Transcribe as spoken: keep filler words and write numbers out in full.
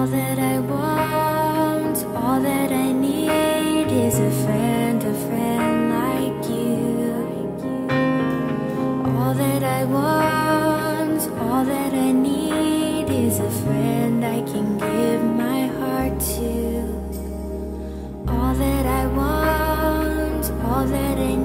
All that I want, all that I need is a friend, a friend like you. All that I want, all that I need is a friend I can give my heart to. All that I want, all that I need